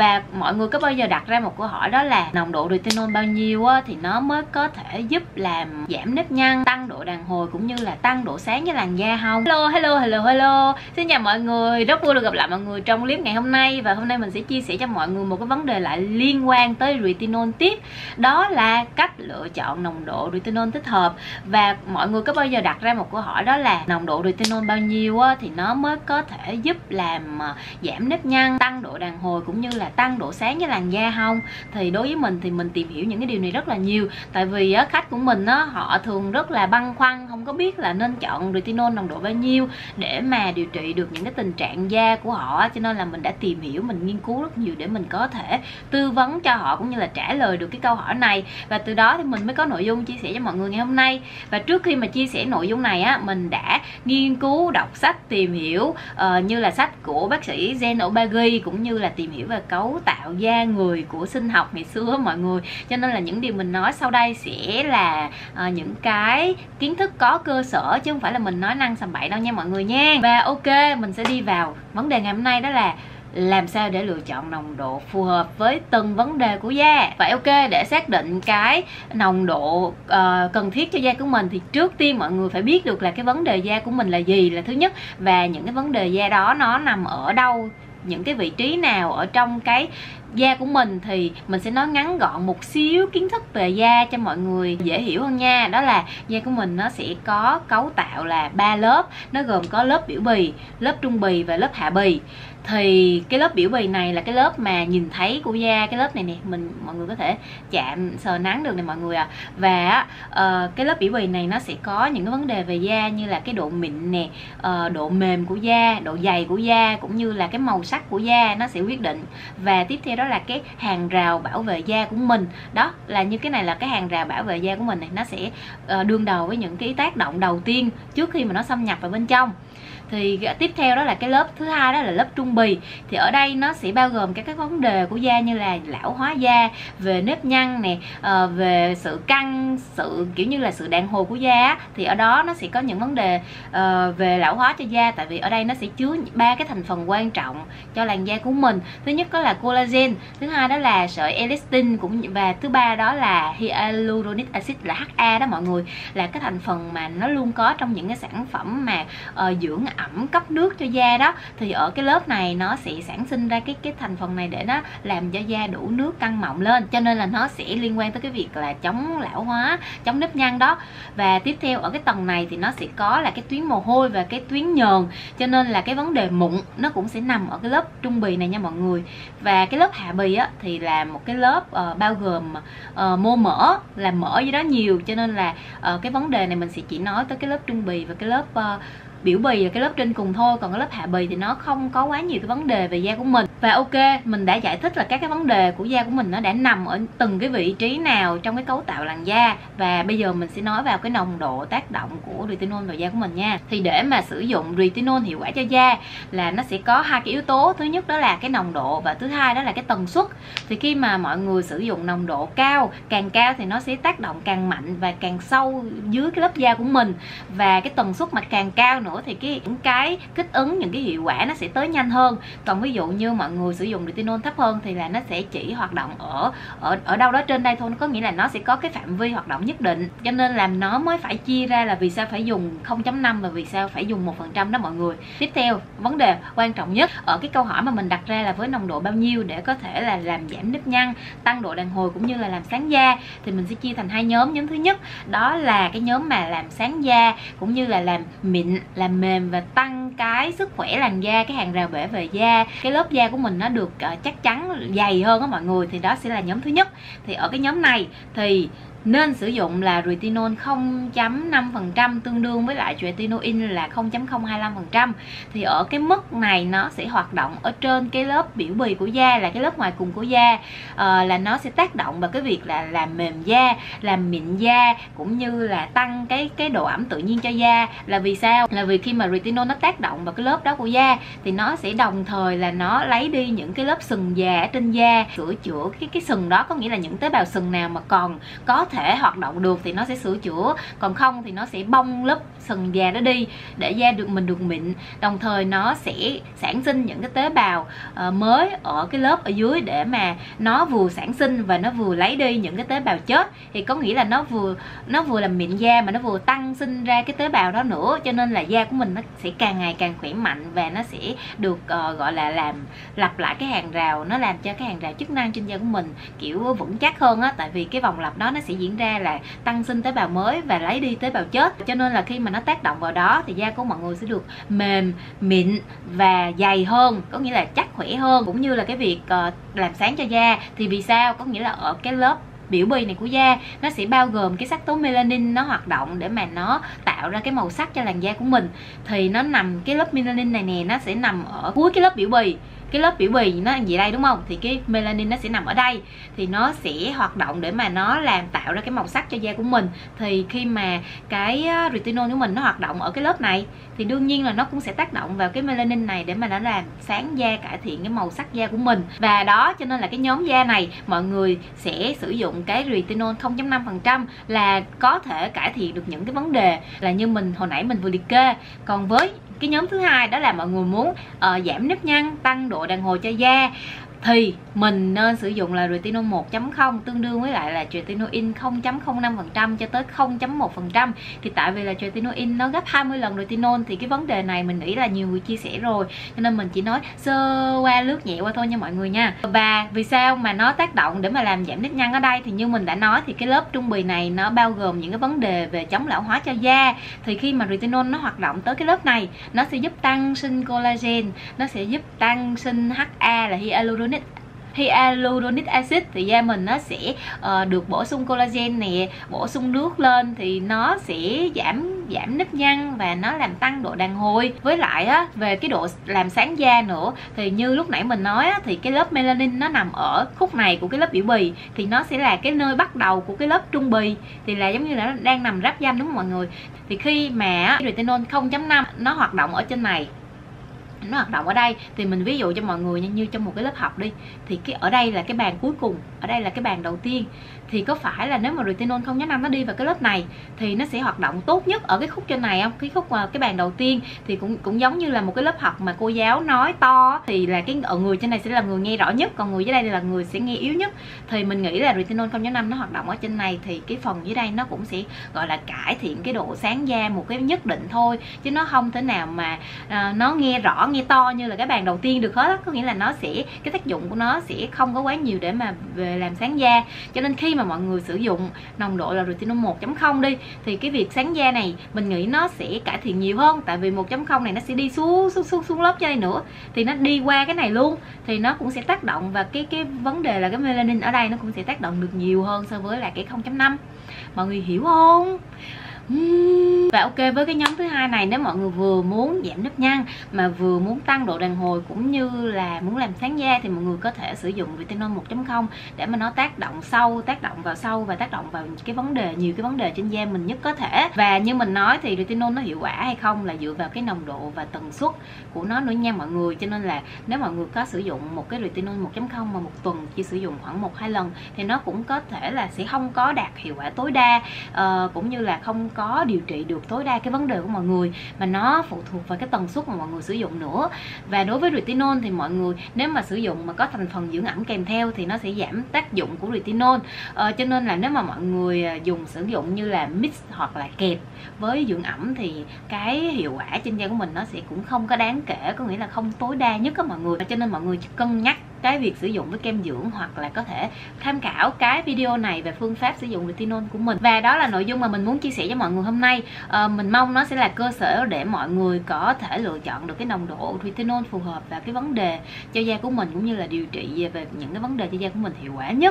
Và mọi người có bao giờ đặt ra một câu hỏi đó là nồng độ retinol bao nhiêu thì nó mới có thể giúp làm giảm nếp nhăn, tăng độ đàn hồi cũng như là tăng độ sáng cho làn da không? Hello, xin chào mọi người, rất vui được gặp lại mọi người trong clip ngày hôm nay. Và hôm nay mình sẽ chia sẻ cho mọi người một cái vấn đề lại liên quan tới retinol tiếp, đó là cách lựa chọn nồng độ retinol thích hợp. Và mọi người có bao giờ đặt ra một câu hỏi đó là nồng độ retinol bao nhiêu thì nó mới có thể giúp làm giảm nếp nhăn, tăng độ đàn hồi cũng như là tăng độ sáng cho làn da không? Thì đối với mình thì mình tìm hiểu những cái điều này rất là nhiều, tại vì khách của mình họ thường rất là băn khoăn, không có biết là nên chọn retinol nồng độ bao nhiêu để mà điều trị được những cái tình trạng da của họ. Cho nên là mình đã tìm hiểu, mình nghiên cứu rất nhiều để mình có thể tư vấn cho họ cũng như là trả lời được cái câu hỏi này, và từ đó thì mình mới có nội dung chia sẻ cho mọi người ngày hôm nay. Và trước khi mà chia sẻ nội dung này mình đã nghiên cứu, đọc sách, tìm hiểu như là sách của bác sĩ Zein Obagi, cũng như là tìm hiểu về cấu tạo da người của sinh học ngày xưa mọi người. Cho nên là những điều mình nói sau đây sẽ là những cái kiến thức có cơ sở, chứ không phải là mình nói năng sầm bậy đâu nha mọi người nha. Và ok, mình sẽ đi vào vấn đề ngày hôm nay, đó là làm sao để lựa chọn nồng độ phù hợp với từng vấn đề của da. Vậy ok, để xác định cái nồng độ cần thiết cho da của mình thì trước tiên mọi người phải biết được là cái vấn đề da của mình là gì, là thứ nhất, và những cái vấn đề da đó nó nằm ở đâu, những cái vị trí nào ở trong cái da của mình. Thì mình sẽ nói ngắn gọn một xíu kiến thức về da cho mọi người dễ hiểu hơn nha. Đó là da của mình nó sẽ có cấu tạo là 3 lớp, nó gồm có lớp biểu bì, lớp trung bì và lớp hạ bì. Thì cái lớp biểu bì này là cái lớp mà nhìn thấy của da, cái lớp này nè, mọi người có thể chạm sờ nắng được nè mọi người Và cái lớp biểu bì này nó sẽ có những cái vấn đề về da như là cái độ mịn nè, độ mềm của da, độ dày của da cũng như là cái màu sắc của da nó sẽ quyết định. Và tiếp theo đó là cái hàng rào bảo vệ da của mình, đó là như cái này là cái hàng rào bảo vệ da của mình này, nó sẽ đương đầu với những cái tác động đầu tiên trước khi mà nó xâm nhập vào bên trong. Thì tiếp theo đó là cái lớp thứ hai, đó là lớp trung bì. Thì ở đây nó sẽ bao gồm các cái vấn đề của da như là lão hóa da, về nếp nhăn nè, về sự căng, sự kiểu như là sự đàn hồi của da. Thì ở đó nó sẽ có những vấn đề về lão hóa cho da, tại vì ở đây nó sẽ chứa ba cái thành phần quan trọng cho làn da của mình. Thứ nhất đó là collagen, thứ hai đó là sợi elastin, và thứ ba đó là hyaluronic acid là HA đó mọi người, là cái thành phần mà nó luôn có trong những cái sản phẩm mà dưỡng ẩm, cấp nước cho da đó. Thì ở cái lớp này nó sẽ sản sinh ra cái thành phần này để nó làm cho da đủ nước, căng mọng lên, cho nên là nó sẽ liên quan tới cái việc là chống lão hóa, chống nếp nhăn đó. Và tiếp theo ở cái tầng này thì nó sẽ có là cái tuyến mồ hôi và cái tuyến nhờn, cho nên là cái vấn đề mụn nó cũng sẽ nằm ở cái lớp trung bì này nha mọi người. Và cái lớp hạ bì thì là một cái lớp bao gồm mô mỡ, là mỡ dưới đó nhiều, cho nên là cái vấn đề này mình sẽ chỉ nói tới cái lớp trung bì và cái lớp biểu bì là cái lớp trên cùng thôi. Còn cái lớp hạ bì thì nó không có quá nhiều cái vấn đề về da của mình. Và ok, mình đã giải thích là các cái vấn đề của da của mình nó đã nằm ở từng cái vị trí nào trong cái cấu tạo làn da. Và bây giờ mình sẽ nói vào cái nồng độ tác động của retinol vào da của mình nha. Thì để mà sử dụng retinol hiệu quả cho da là nó sẽ có hai cái yếu tố, thứ nhất đó là cái nồng độ và thứ hai đó là cái tần suất. Thì khi mà mọi người sử dụng nồng độ cao, càng cao thì nó sẽ tác động càng mạnh và càng sâu dưới cái lớp da của mình, và cái tần suất mà càng cao nữa thì những cái kích ứng, những cái hiệu quả nó sẽ tới nhanh hơn. Còn ví dụ như mọi người sử dụng retinol thấp hơn thì là nó sẽ chỉ hoạt động ở đâu đó trên đây thôi, có nghĩa là nó sẽ có cái phạm vi hoạt động nhất định. Cho nên là nó mới phải chia ra là vì sao phải dùng 0.5 và vì sao phải dùng 1% đó mọi người. Tiếp theo, vấn đề quan trọng nhất ở cái câu hỏi mà mình đặt ra là với nồng độ bao nhiêu để có thể là làm giảm nếp nhăn, tăng độ đàn hồi cũng như là làm sáng da, thì mình sẽ chia thành hai nhóm. Nhóm thứ nhất đó là cái nhóm mà làm sáng da cũng như là làm mịn, làm mềm và tăng cái sức khỏe làn da, cái hàng rào bảo vệ da, cái lớp da của mình nó được chắc chắn, dày hơn đó mọi người. Thì đó sẽ là nhóm thứ nhất. Thì ở cái nhóm này thì nên sử dụng là retinol 0.5% tương đương với lại retinoin là 0.025%. Thì ở cái mức này nó sẽ hoạt động ở trên cái lớp biểu bì của da, là cái lớp ngoài cùng của da, là nó sẽ tác động vào cái việc là làm mềm da, làm mịn da cũng như là tăng cái độ ẩm tự nhiên cho da. Là vì sao? Là vì khi mà retinol nó tác động vào cái lớp đó của da thì nó sẽ đồng thời là nó lấy đi những cái lớp sừng già ở trên da, sửa chữa cái sừng đó, có nghĩa là những tế bào sừng nào mà còn có thể hoạt động được thì nó sẽ sửa chữa, còn không thì nó sẽ bong lớp sừng già đó đi để da được mịn. Đồng thời nó sẽ sản sinh những cái tế bào mới ở cái lớp ở dưới để mà nó vừa sản sinh và nó vừa lấy đi những cái tế bào chết, thì có nghĩa là nó vừa làm mịn da mà nó vừa tăng sinh ra cái tế bào đó nữa, cho nên là da của mình nó sẽ càng ngày càng khỏe mạnh và nó sẽ được gọi là làm lặp lại cái hàng rào, nó làm cho cái hàng rào chức năng trên da của mình kiểu vững chắc hơn á, tại vì cái vòng lặp đó nó sẽ diễn ra là tăng sinh tế bào mới và lấy đi tế bào chết, cho nên là khi mà nó tác động vào đó thì da của mọi người sẽ được mềm, mịn và dày hơn, có nghĩa là chắc khỏe hơn. Cũng như là cái việc làm sáng cho da thì vì sao? Có nghĩa là ở cái lớp biểu bì này của da nó sẽ bao gồm cái sắc tố melanin, nó hoạt động để mà nó tạo ra cái màu sắc cho làn da của mình, thì nó nằm cái lớp melanin này nè, nó sẽ nằm ở cuối cái lớp biểu bì. Cái lớp biểu bì nó gì đây đúng không, thì cái melanin nó sẽ nằm ở đây, thì nó sẽ hoạt động để mà nó làm tạo ra cái màu sắc cho da của mình. Thì khi mà cái retinol của mình nó hoạt động ở cái lớp này thì đương nhiên là nó cũng sẽ tác động vào cái melanin này để mà nó làm sáng da, cải thiện cái màu sắc da của mình. Và đó, cho nên là cái nhóm da này mọi người sẽ sử dụng cái retinol 0.5% là có thể cải thiện được những cái vấn đề là như mình hồi nãy mình vừa liệt kê. Còn với cái nhóm thứ hai, đó là mọi người muốn giảm nếp nhăn, tăng độ đàn hồi cho da, thì mình nên sử dụng là retinol 1.0 tương đương với lại là tretinoin 0.05% cho tới 0.1%. thì tại vì là tretinoin nó gấp 20 lần retinol, thì cái vấn đề này mình nghĩ là nhiều người chia sẻ rồi, cho nên mình chỉ nói sơ qua, lướt nhẹ qua thôi nha mọi người nha. Và vì sao mà nó tác động để mà làm giảm nếp nhăn ở đây, thì như mình đã nói thì cái lớp trung bì này nó bao gồm những cái vấn đề về chống lão hóa cho da, thì khi mà retinol nó hoạt động tới cái lớp này nó sẽ giúp tăng sinh collagen, nó sẽ giúp tăng sinh HA là hyaluronic acid, thì da mình nó sẽ được bổ sung collagen nè, bổ sung nước lên, thì nó sẽ giảm nếp nhăn và nó làm tăng độ đàn hồi. Với lại á, về cái độ làm sáng da nữa, thì như lúc nãy mình nói á, thì cái lớp melanin nó nằm ở khúc này của cái lớp biểu bì, thì nó sẽ là cái nơi bắt đầu của cái lớp trung bì, thì là giống như là nó đang nằm ráp ranh đúng không mọi người. Thì khi mà retinol 0.5 nó hoạt động ở trên này, nó hoạt động ở đây, thì mình ví dụ cho mọi người như trong một cái lớp học đi, thì cái ở đây là cái bàn cuối cùng, ở đây là cái bàn đầu tiên, thì có phải là nếu mà retinol 0.5 nó đi vào cái lớp này thì nó sẽ hoạt động tốt nhất ở cái khúc trên này không, cái khúc cái bàn đầu tiên. Thì cũng giống như là một cái lớp học mà cô giáo nói to thì là cái người trên này sẽ là người nghe rõ nhất, còn người dưới đây là người sẽ nghe yếu nhất, thì mình nghĩ là retinol 0.5 nó hoạt động ở trên này thì cái phần dưới đây nó cũng sẽ gọi là cải thiện cái độ sáng da một cái nhất định thôi, chứ nó không thể nào mà nó nghe rõ, nghe to như là cái bàn đầu tiên được hết, có nghĩa là nó sẽ cái tác dụng của nó sẽ không có quá nhiều để mà về làm sáng da. Cho nên khi mà mọi người sử dụng nồng độ là retinol 1.0 đi, thì cái việc sáng da này mình nghĩ nó sẽ cải thiện nhiều hơn, tại vì 1.0 này nó sẽ đi xuống lớp da này nữa, thì nó đi qua cái này luôn, thì nó cũng sẽ tác động, và cái vấn đề là cái melanin ở đây nó cũng sẽ tác động được nhiều hơn so với là cái 0.5. Mọi người hiểu không? Và ok, với cái nhóm thứ hai này, nếu mọi người vừa muốn giảm nếp nhăn mà vừa muốn tăng độ đàn hồi cũng như là muốn làm sáng da, thì mọi người có thể sử dụng retinol 1.0 để mà nó tác động vào sâu và tác động vào nhiều cái vấn đề trên da mình nhất có thể. Và như mình nói thì retinol nó hiệu quả hay không là dựa vào cái nồng độ và tần suất của nó nữa nha mọi người, cho nên là nếu mọi người có sử dụng một cái retinol 1.0 mà một tuần chỉ sử dụng khoảng 1-2 lần thì nó cũng có thể là sẽ không có đạt hiệu quả tối đa, cũng như là không có điều trị được tối đa cái vấn đề của mọi người, mà nó phụ thuộc vào cái tần suất mà mọi người sử dụng nữa. Và đối với retinol thì mọi người nếu mà sử dụng mà có thành phần dưỡng ẩm kèm theo thì nó sẽ giảm tác dụng của retinol, cho nên là nếu mà mọi người sử dụng như là mix hoặc là kẹp với dưỡng ẩm thì cái hiệu quả trên da của mình nó sẽ cũng không có đáng kể, có nghĩa là không tối đa nhất đó mọi người. Cho nên mọi người cân nhắc cái việc sử dụng với kem dưỡng, hoặc là có thể tham khảo cái video này về phương pháp sử dụng retinol của mình. Và đó là nội dung mà mình muốn chia sẻ với mọi người hôm nay. Mình mong nó sẽ là cơ sở để mọi người có thể lựa chọn được cái nồng độ retinol phù hợp và cái vấn đề cho da của mình, cũng như là điều trị về những cái vấn đề cho da của mình hiệu quả nhất.